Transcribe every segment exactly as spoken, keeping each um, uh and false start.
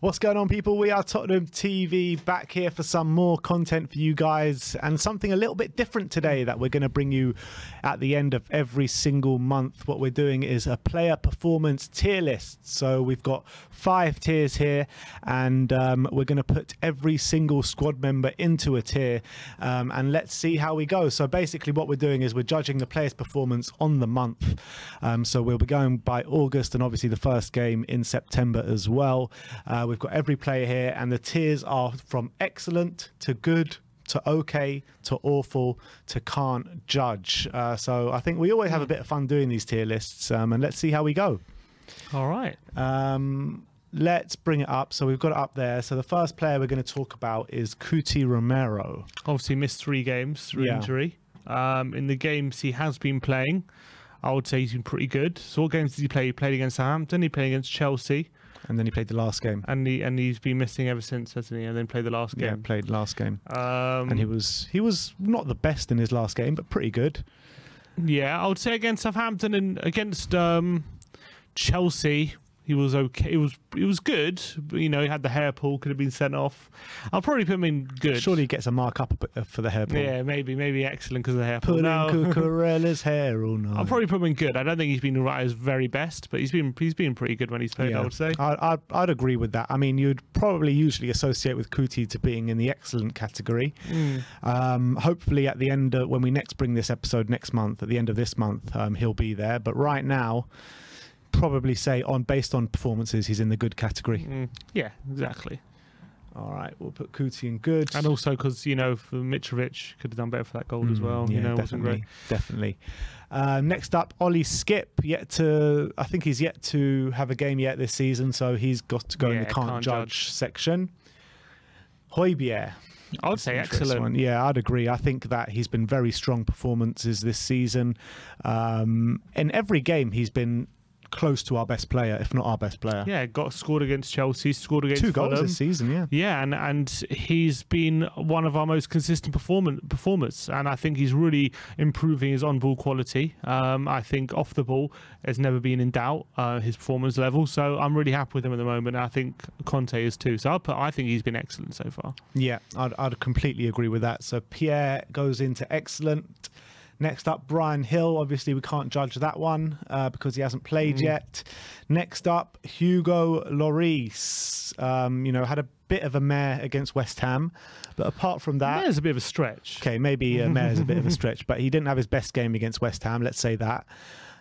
What's going on, people? We are Tottenham T V, back here for some more content for you guys, and something a little bit different today that we're going to bring you at the end of every single month. What we're doing is a player performance tier list. So we've got five tiers here, and um, we're going to put every single squad member into a tier, um, and let's see how we go. So basically what we're doing is we're judging the player's performance on the month. Um, so we'll be going by August, and obviously the first game in September as well. Uh, We've got every player here, and the tiers are from excellent to good to okay to awful to can't judge. Uh, so I think we always have a bit of fun doing these tier lists, um, and let's see how we go. All right. Um, let's bring it up. So we've got it up there. So the first player we're going to talk about is Cuti Romero. Obviously missed three games through yeah. injury. Um, in the games he has been playing, I would say he's been pretty good. So what games did he play? He played against Southampton. He played against Chelsea. And then he played the last game. And he and he's been missing ever since, hasn't he? And then played the last game. Yeah, played last game. Um, and he was he was not the best in his last game, but pretty good. Yeah, I would say against Southampton and against um, Chelsea, he was okay. It was it was good. But, you know, he had the hair pull, could have been sent off. I'll probably put him in good. Surely he gets a mark up for the hair pull. Yeah, maybe maybe excellent because of the hair pull. Put no. in Cucurella's hair all night. I'll probably put him in good. I don't think he's been right at his very best, but he's been he's been pretty good when he's played. Yeah. I would say. I, I I'd agree with that. I mean, you'd probably usually associate with Cuti to being in the excellent category. Mm. Um, hopefully at the end of, when we next bring this episode next month, at the end of this month, um, he'll be there. But right now, probably say on based on performances he's in the good category. Mm, yeah, exactly. All right, we'll put Cuti in good, and also because, you know, for Mitrovic could have done better for that goal mm, as well. Yeah, you know, definitely, wasn't great. Definitely. Uh, next up, Oli Skipp. Yet to, I think he's yet to have a game yet this season, so he's got to go yeah, in the can't, can't judge, judge section. Højbjerg. I would say excellent. One. Yeah, I'd agree. I think that he's been very strong performances this season. Um, in every game, he's been close to our best player, if not our best player. Yeah, got scored against Chelsea, scored against two goals Fulham. This season. Yeah, yeah, and and he's been one of our most consistent performance performers, and I think he's really improving his on-ball quality. Um, I think off the ball has never been in doubt uh, his performance level. So I'm really happy with him at the moment. I think Conte is too. So I'll put, I think he's been excellent so far. Yeah, I'd I'd completely agree with that. So Pierre goes into excellent. Next up, Brian Hill. Obviously, we can't judge that one uh, because he hasn't played mm. yet. Next up, Hugo Lloris. Um, you know, had a bit of a mare against West Ham, but apart from that... Mare's a bit of a stretch. Okay, maybe a mare's a bit of a stretch, but he didn't have his best game against West Ham, let's say that.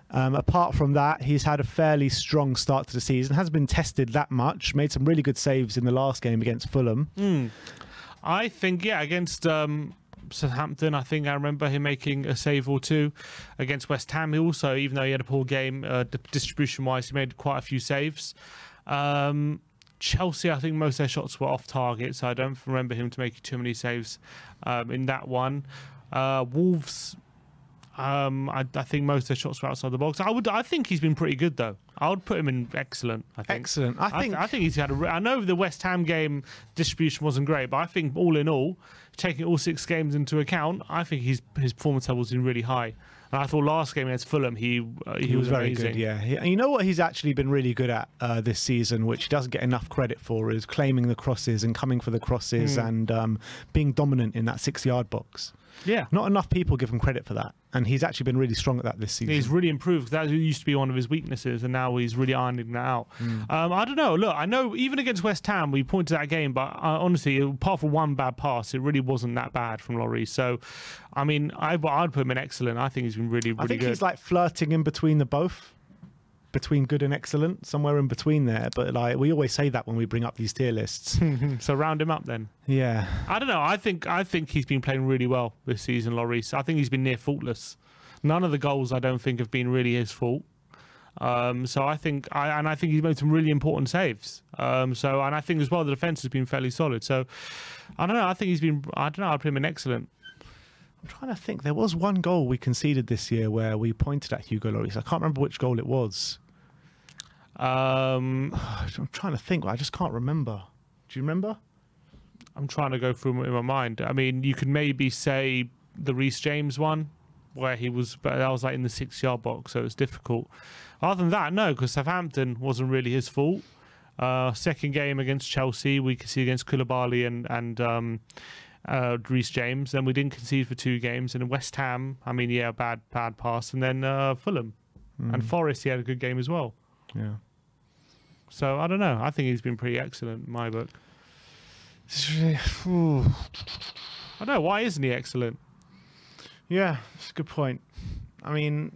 Um, apart from that, he's had a fairly strong start to the season, hasn't been tested that much, made some really good saves in the last game against Fulham. Mm. I think, yeah, against... Um... Southampton, I think I remember him making a save or two. Against West Ham, he also, even though he had a poor game uh, distribution-wise, he made quite a few saves. Um, Chelsea, I think most of their shots were off target, so I don't remember him to make too many saves um, in that one. Uh, Wolves, um, I, I think most of their shots were outside the box. I would, I think he's been pretty good though. I would put him in excellent. I think. Excellent. I think. I, th I think he's had. A re I know the West Ham game distribution wasn't great, but I think all in all, taking all six games into account, I think his his performance level's been really high. And I thought last game against Fulham, he uh, he, he was, was very amazing. Good. Yeah, he, and you know what he's actually been really good at uh, this season, which he doesn't get enough credit for, is claiming the crosses and coming for the crosses mm. and um, being dominant in that six-yard box. Yeah, not enough people give him credit for that, and he's actually been really strong at that this season. He's really improved. That used to be one of his weaknesses, and now he's really ironing that out. Mm. Um, I don't know. Look, I know even against West Ham, we pointed to that game, but uh, honestly, apart from one bad pass, it really wasn't that bad from Lloris. So, I mean, I, I'd put him in excellent. I think he's been really, really good. I think good. He's like flirting in between the both. Between good and excellent, somewhere in between there, but like we always say that when we bring up these tier lists. So round him up then. Yeah, I don't know. I think I think he's been playing really well this season, Lloris. I think he's been near faultless. None of the goals I don't think have been really his fault. Um, so I think I and I think he's made some really important saves. Um, so and I think as well the defense has been fairly solid. So I don't know. I think he's been. I don't know. I'd put him in excellent. I'm trying to think. There was one goal we conceded this year where we pointed at Hugo Lloris. I can't remember which goal it was. Um, I'm trying to think. I just can't remember. Do you remember? I'm trying to go through in my mind. I mean, you could maybe say the Reece James one, where he was, but that was like in the six-yard box, so it's difficult. Other than that, no, because Southampton wasn't really his fault. Uh, second game against Chelsea, we conceded against Koulibaly and and um, uh, Reece James. Then we didn't concede for two games. And West Ham, I mean, yeah, bad bad pass. And then uh, Fulham mm. and Forest, he had a good game as well. Yeah. So I don't know. I think he's been pretty excellent in my book. I don't know. Why isn't he excellent? Yeah, that's a good point. I mean,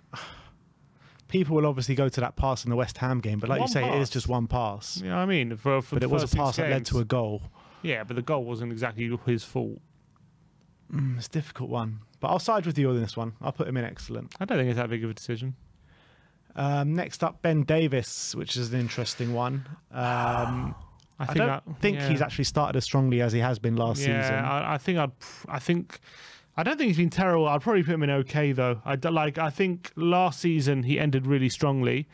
people will obviously go to that pass in the West Ham game, but like one you say, pass. it is just one pass. Yeah, you know I mean, for, for but the it was a pass games. that led to a goal. Yeah, but the goal wasn't exactly his fault. Mm, it's a difficult one, but I'll side with you on this one. I'll put him in excellent. I don't think it's that big of a decision. Um, next up, Ben Davies, which is an interesting one. Um, I, think I don't that, think yeah. he's actually started as strongly as he has been last yeah, season. Yeah, I, I think I'd. I think. I don't think he's been terrible. I'd probably put him in okay though. I like. I think last season he ended really strongly.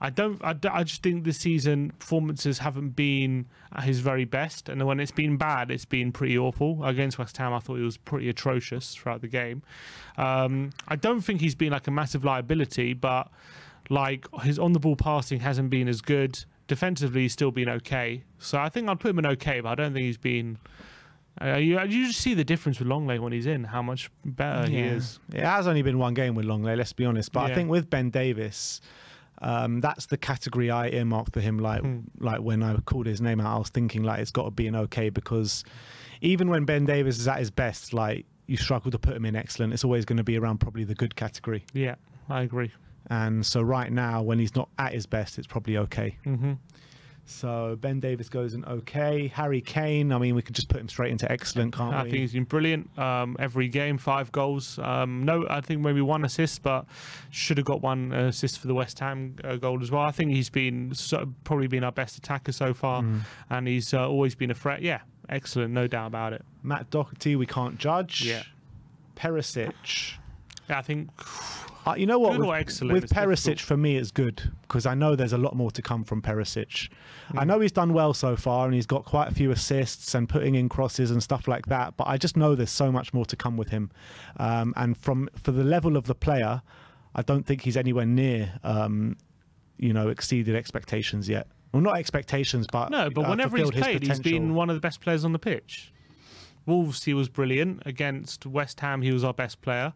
I don't. I, I just think this season performances haven't been at his very best, and when it's been bad, it's been pretty awful. Against West Ham, I thought he was pretty atrocious throughout the game. Um, I don't think he's been like a massive liability, but like his on the ball passing hasn't been as good. Defensively, he's still been okay. So I think I'd put him in okay, but I don't think he's been. Uh, you, you just see the difference with Longley when he's in, how much better yeah. he is. It has only been one game with Longley, let's be honest. But yeah. I think with Ben Davies, um, that's the category I earmarked for him. Like, hmm. like when I called his name out, I was thinking like it's got to be an okay, because even when Ben Davies is at his best, like you struggle to put him in excellent. It's always going to be around probably the good category. Yeah, I agree. And so right now, when he's not at his best, it's probably okay. Mm-hmm. So Ben Davies goes in okay. Harry Kane, I mean, we could just put him straight into excellent, can't we? I think he's been brilliant. Um, every game, five goals. Um, no, I think maybe one assist, but should have got one assist for the West Ham uh, goal as well. I think he's been so, probably been our best attacker so far, mm. and he's uh, always been a threat. Yeah, excellent, no doubt about it. Matt Doherty, we can't judge. Yeah, Perisic. Yeah, I think. Uh, you know what? Good with with Perisic, difficult. for me, it's good because I know there's a lot more to come from Perisic. Mm. I know he's done well so far and he's got quite a few assists and putting in crosses and stuff like that. But I just know there's so much more to come with him. Um, and from for the level of the player, I don't think he's anywhere near, um, you know, exceeded expectations yet. Well, not expectations, but no. But uh, whenever he's played, he's been one of the best players on the pitch. Wolves, he was brilliant. Against West Ham, he was our best player.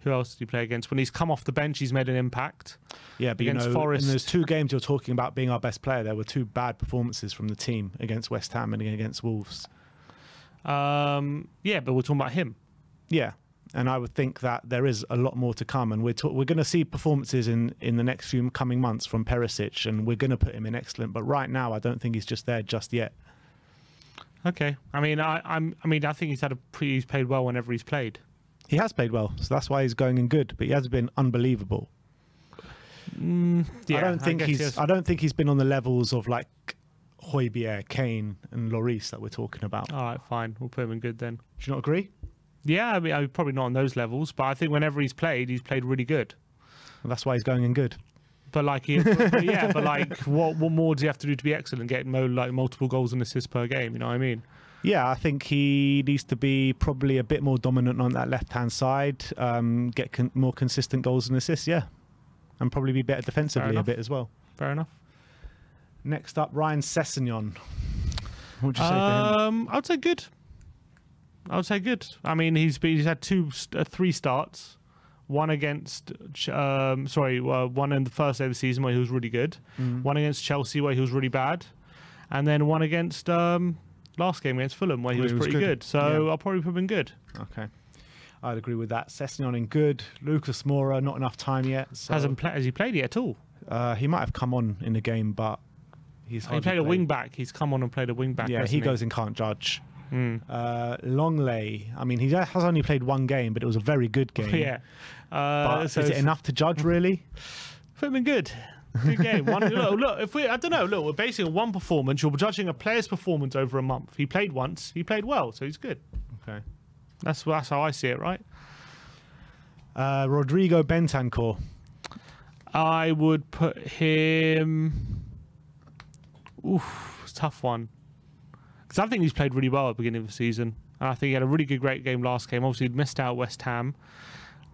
Who else did he play against? When he's come off the bench, he's made an impact. Yeah, but against you know, Forest. In those two games you're talking about being our best player, there were two bad performances from the team against West Ham and against Wolves. Um, yeah, but we're talking about him. Yeah, and I would think that there is a lot more to come, and we're we're going to see performances in in the next few coming months from Perisic, and we're going to put him in excellent. But right now, I don't think he's just there just yet. Okay, I mean, I I'm, I mean, I think he's had a pretty, he's played well whenever he's played. He has played well, so that's why he's going in good. But he has been unbelievable. Mm, yeah, I don't think I he's. He has... I don't think he's been on the levels of like Højbjerg, Kane, and Lloris that we're talking about. All right, fine. We'll put him in good then. Do you not agree? Yeah, I mean, I'm probably not on those levels, but I think whenever he's played, he's played really good. Well, that's why he's going in good. But like, he, but yeah, but like, what what more does he have to do to be excellent? Get mo like multiple goals and assists per game. You know what I mean? Yeah, I think he needs to be probably a bit more dominant on that left-hand side, um, get con more consistent goals and assists, yeah. And probably be better defensively a bit as well. Fair enough. Next up, Ryan Sessegnon. What would you say um, to him? I would say good. I would say good. I mean, he's, been, he's had two, uh, three starts. One against, um, sorry, uh, one in the first day of the season where he was really good. Mm. One against Chelsea where he was really bad. And then one against... Um, last game against Fulham where he was, was pretty good, good so yeah. I'll probably put him in good. Okay, I'd agree with that. Sessegnon in good. Lucas Moura, not enough time yet. So. Hasn't played. Has he played yet at all? Uh, he might have come on in the game, but he's he played, played a wing back. He's come on and played a wing back. Yeah, he, he goes and can't judge. Mm. Uh, Longley, I mean, he has only played one game, but it was a very good game. yeah, uh, but so is it enough to judge really? Put him in good. Good game. One, look, look, if we, I don't know, look, we're basing one performance. You're judging a player's performance over a month. He played once. He played well, so he's good. Okay. That's, that's how I see it, right? Uh, Rodrigo Bentancur. I would put him... Oof, it's a tough one. Because I think he's played really well at the beginning of the season. And I think he had a really good, great game last game. Obviously, he'd missed out West Ham.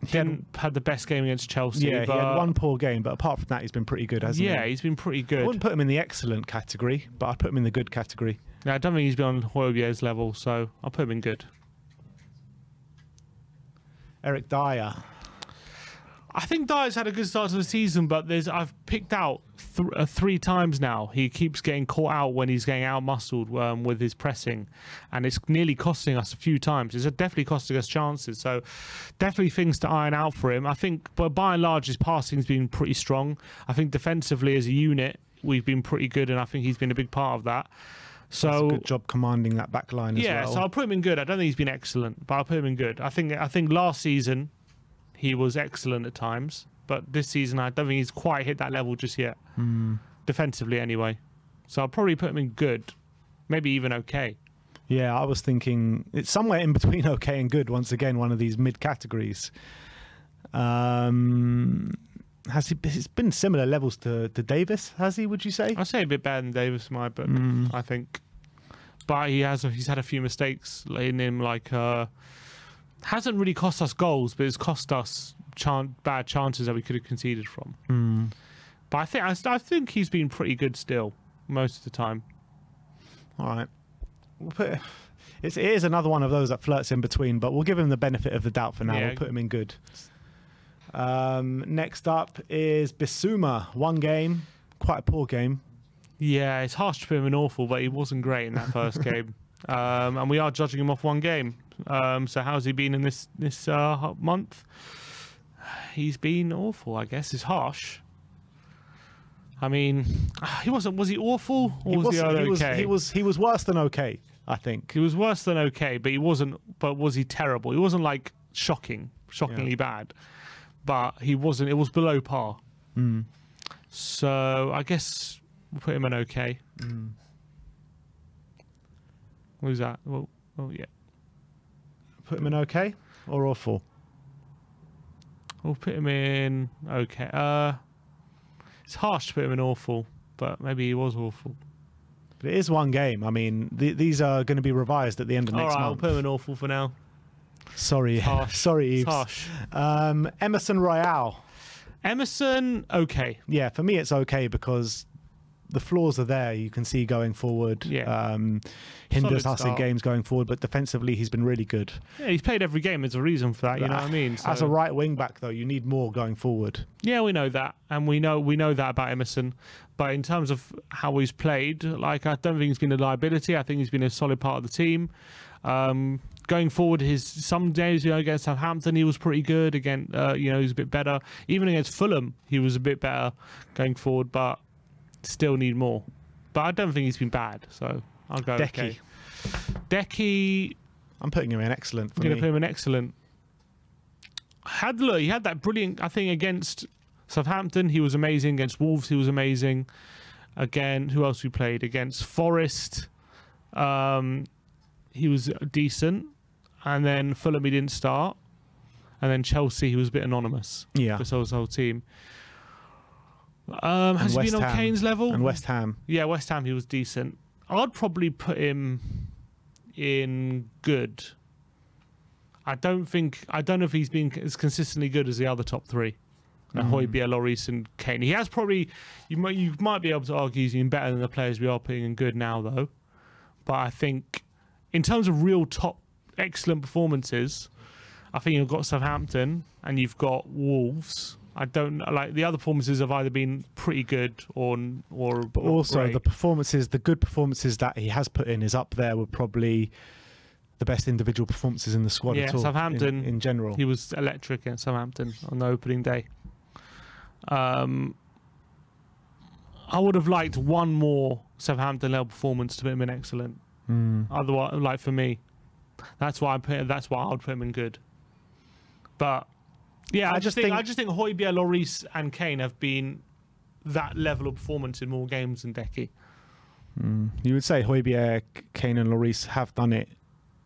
He hadn't had the best game against Chelsea. Yeah, but he had one poor game, but apart from that, he's been pretty good, hasn't yeah, he? Yeah, he's been pretty good. I wouldn't put him in the excellent category, but I'd put him in the good category. No, I don't think he's been on Højbjerg's level, so I'll put him in good. Eric Dier. I think Dier's had a good start to the season, but there's I've picked out th uh, three times now. He keeps getting caught out when he's getting out-muscled um, with his pressing, and it's nearly costing us a few times. It's definitely costing us chances, so definitely things to iron out for him. I think, but by and large, his passing's been pretty strong. I think defensively as a unit, we've been pretty good, and I think he's been a big part of that. So that's a good job commanding that back line as yeah, well. Yeah, so I'll put him in good. I don't think he's been excellent, but I'll put him in good. I think I think last season... he was excellent at times, but this season I don't think he's quite hit that level just yet. Mm. Defensively anyway. So I'll probably put him in good, maybe even okay. Yeah, I was thinking it's somewhere in between okay and good, once again, one of these mid-categories. Um, has he, it's been similar levels to, to Davies, has he, would you say? I'd say a bit better than Davies in my book, mm. I think. But he has, he's had a few mistakes in him, like... Uh, hasn't really cost us goals, but it's cost us chan bad chances that we could have conceded from. Mm. But I think I, I think he's been pretty good still most of the time. All right, we'll put it, it's, it is another one of those that flirts in between, but we'll give him the benefit of the doubt for now. Yeah. We'll put him in good. Um, next up is Bissouma. One game, quite a poor game. Yeah, it's harsh to put him in awful, but he wasn't great in that first game. Um, and we are judging him off one game. Um, so how's he been in this this uh, month? He's been awful, I guess. It's harsh. I mean, he wasn't. Was he awful? Or he was he okay? He was, he was. He was worse than okay. I think he was worse than okay, but he wasn't. But was he terrible? He wasn't like shocking, shockingly yeah. bad. But he wasn't. It was below par. Mm. So I guess we'll put him in okay. Mm. What was that? Well, oh yeah. Put him in okay or awful? We'll put him in okay. Uh, it's harsh to put him in awful, but maybe he was awful. But it is one game. I mean, th these are going to be revised at the end of next month. All right, I'll put him in awful for now. Sorry, harsh. Sorry, Eves. It's harsh. Um, Emerson Royale. Emerson, okay. Yeah, for me it's okay because the flaws are there. You can see going forward. Yeah. Um, hinders us in games going forward, but defensively he's been really good. Yeah, he's played every game. There's a reason for that. You know what I mean? So, as a right wing back, though, you need more going forward. Yeah, we know that, and we know we know that about Emerson. But in terms of how he's played, like I don't think he's been a liability. I think he's been a solid part of the team. Um, going forward, his some days, you know, against Southampton he was pretty good. Again, uh, you know, he was a bit better. Even against Fulham, he was a bit better going forward, but still need more. But I don't think he's been bad, so I'll go Deki. Okay. Deki, I'm putting him in excellent. I'm going to put him in excellent. Had look, he had that brilliant. I think against Southampton, he was amazing. Against Wolves, he was amazing. Again, who else we played against? Forest, um, he was decent, and then Fulham he didn't start, and then Chelsea he was a bit anonymous. Yeah, for his whole team. Um, has he been on Kane's level? And West Ham. Yeah, West Ham, he was decent. I'd probably put him in good. I don't think, I don't know if he's been as consistently good as the other top three. Mm. Højbjerg, Lloris and Kane. He has probably, you might, you might be able to argue he's been better than the players we are putting in good now, though. But I think, in terms of real top, excellent performances, I think you've got Southampton and you've got Wolves. I don't like the other performances have either been pretty good or or but also great. The performances, the good performances that he has put in is up there with probably the best individual performances in the squad. Yeah, at all, Southampton in, in general. He was electric at Southampton on the opening day. Um, I would have liked one more Southampton level performance to put him in excellent. Mm. Otherwise, like for me, that's why I put. That's why I would put him in good. But. Yeah, I, I just think, think I just think Højbjerg, Lloris, and Kane have been that level of performance in more games than Deki. Mm. You would say Højbjerg, Kane, and Lloris have done it.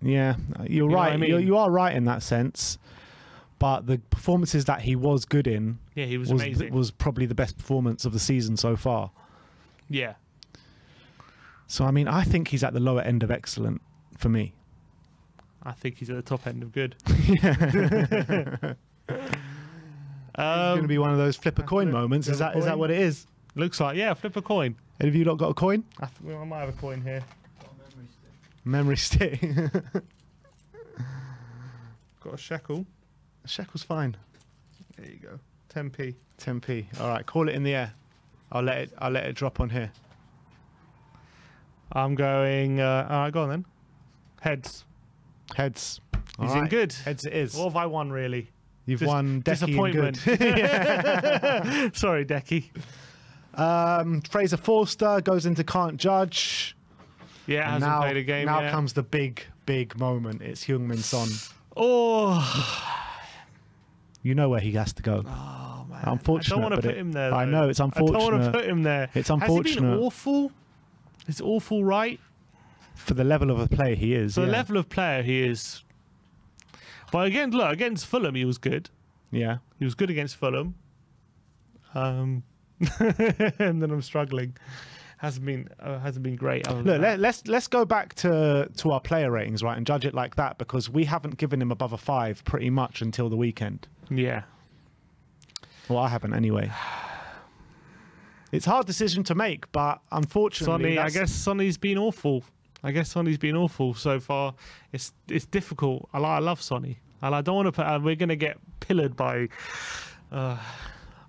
Yeah, you're you right. I mean? you're, you are right in that sense. But the performances that he was good in, yeah, he was, was amazing. Was probably the best performance of the season so far. Yeah. So I mean, I think he's at the lower end of excellent for me. I think he's at the top end of good. Yeah. It's going to be one of those flip a coin moments. Is that is that what it is? Looks like, yeah, flip a coin. And have you not got a coin? I, th I might have a coin here. Got a memory stick. Memory stick. Got a shekel. A shekel's fine. There you go. ten p. ten p. All right, call it in the air. I'll let it. I'll let it drop on here. I'm going. Uh, all right, go on then. Heads. Heads. All He's right. in good. Heads it is. What have I won really? You've Just won Deki disappointment. Good. Sorry, Deki. Um, Fraser Forster goes into can't judge. Yeah, hasn't now, played a game now yet. Now comes the big, big moment. It's Heung-Min Son. Oh. You know where he has to go. Oh, man. Unfortunate, I don't want to put it, him there. Though. I know, it's unfortunate. I don't want to put him there. It's unfortunate. Has he been awful? It's awful, right? For the level of a player he is. For yeah. the level of player he is. But again, look, against Fulham, he was good. Yeah. He was good against Fulham. Um, and then I'm struggling. Hasn't been uh, hasn't been great. Look, let, let's let's go back to to our player ratings, right, and judge it like that, because we haven't given him above a five pretty much until the weekend. Yeah. Well, I haven't anyway. It's a hard decision to make, but unfortunately, Sonny, I guess Sonny's been awful. I guess Sonny's been awful so far. It's it's difficult. I, I love Sonny. And I don't want to put. Uh, we're going to get pillared by. Uh,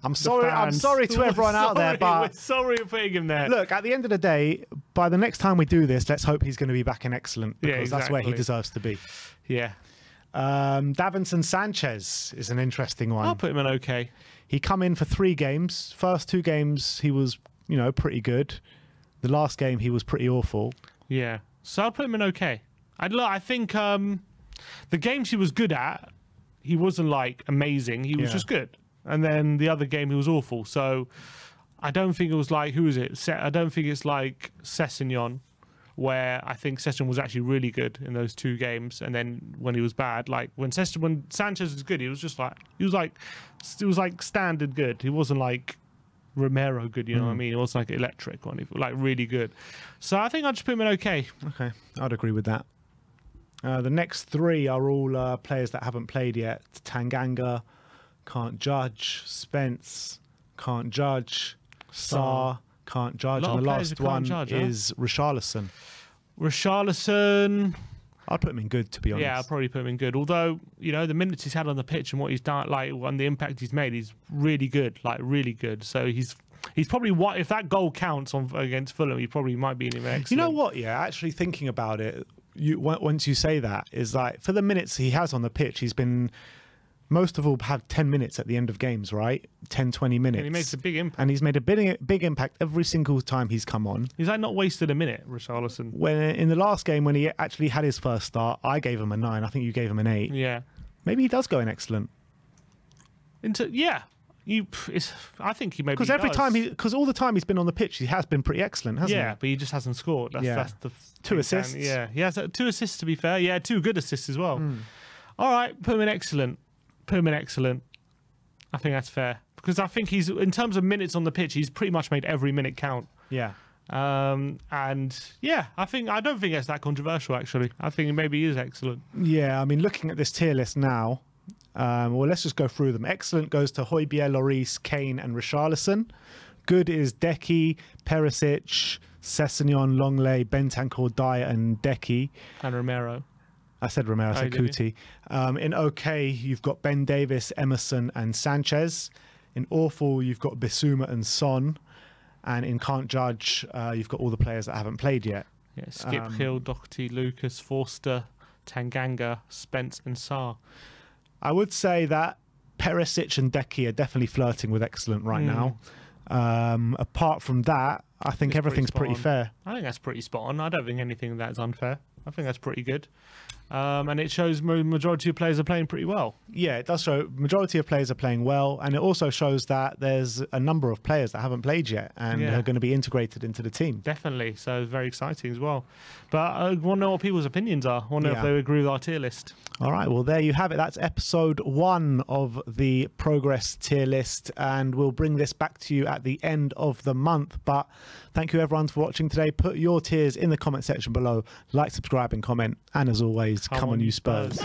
I'm sorry. I'm sorry to everyone sorry, out there, but we're sorry for putting him there. Look, at the end of the day, by the next time we do this, let's hope he's going to be back in excellent, because yeah, exactly. that's where he deserves to be. Yeah. Um, Davinson Sanchez is an interesting one. I'll put him in okay. He come in for three games. First two games he was, you know, pretty good. The last game he was pretty awful. Yeah. So I'll put him in okay. I'd look. I think. Um, The games he was good at, he wasn't like amazing. He was yeah. just good. And then the other game, he was awful. So I don't think it was like, who is it? I don't think it's like Sessegnon, where I think Sessegnon was actually really good in those two games. And then when he was bad, like when Sessegnon, when Sanchez was good, he was just like, he was like, it was like standard good. He wasn't like Romero good, you know mm. what I mean? He was like electric or anything, like really good. So I think I'd just put him in okay. Okay, I'd agree with that. Uh, the next three are all uh, players that haven't played yet. Tanganga, can't judge. Spence, can't judge. Sarr, can't judge. And the last one judge, is huh? Richarlison. Richarlison. I'd put him in good, to be honest. Yeah, I'd probably put him in good. Although, you know, the minutes he's had on the pitch and what he's done, like, and the impact he's made, he's really good. Like, really good. So he's... He's probably what if that goal counts on against Fulham, he probably might be in him excellent. You know what? Yeah, actually thinking about it, you once you say that is like for the minutes he has on the pitch, he's been most of all had ten minutes at the end of games, right? ten, twenty minutes. And he makes a big impact, and he's made a big big impact every single time he's come on. He's like not wasted a minute, Richarlison. When in the last game when he actually had his first start, I gave him a nine. I think you gave him an eight. Yeah, maybe he does go in excellent. Into yeah. You, it's, I think he maybe because every does. time he because all the time he's been on the pitch he has been pretty excellent, hasn't yeah, he? Yeah, but he just hasn't scored. That's, yeah. that's the two assists. Down. Yeah, he has uh, two assists to be fair. Yeah, two good assists as well. Mm. All right, put him in excellent. Put him in excellent. I think that's fair because I think he's in terms of minutes on the pitch, he's pretty much made every minute count. Yeah. Um and yeah, I think I don't think it's that controversial actually. I think maybe he is excellent. Yeah, I mean looking at this tier list now. Um, well, let's just go through them. Excellent goes to Højbjerg, Lloris, Kane and Richarlison. Good is Deki, Perisic, Sessegnon, Longley, Bentancur, Dier and Deki. And Romero. I said Romero, I said oh, Cuti. Um, in OK, you've got Ben Davies, Emerson and Sanchez. In awful, you've got Bissouma and Son. And in can't judge, uh, you've got all the players that haven't played yet. Yeah, Skip, um, Hill, Doherty, Lucas, Forster, Tanganga, Spence and Sarr. I would say that Perisic and Deki are definitely flirting with excellent right mm. now. Um, apart from that, I think it's everything's pretty, pretty fair. I think that's pretty spot on. I don't think anything of that is unfair. I think that's pretty good. Um, and it shows majority of players are playing pretty well. Yeah, it does show majority of players are playing well. And it also shows that there's a number of players that haven't played yet and yeah. are going to be integrated into the team. Definitely. So it's very exciting as well. But I want to know what people's opinions are. I want to know yeah. if they agree with our tier list. All right. Well, there you have it. That's episode one of the progress tier list. And we'll bring this back to you at the end of the month. But thank you, everyone, for watching today. Put your tiers in the comment section below. Like, subscribe and comment. And as always, come, come on, you Spurs.